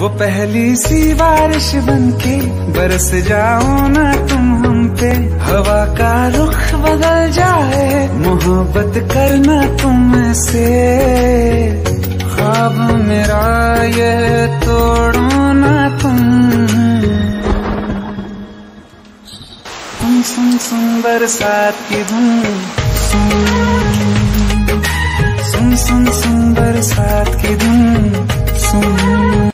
वो पहली सी बारिश बनके बरस जाओ ना तुम हम पे, हवा का रुख बदल जाए मोहब्बत करना तुम से। ख्वाब मेरा ये तोड़ो ना तुम सुन सुन बरसात की धुन, सुन सुन सुन बरसात की धुन, सुन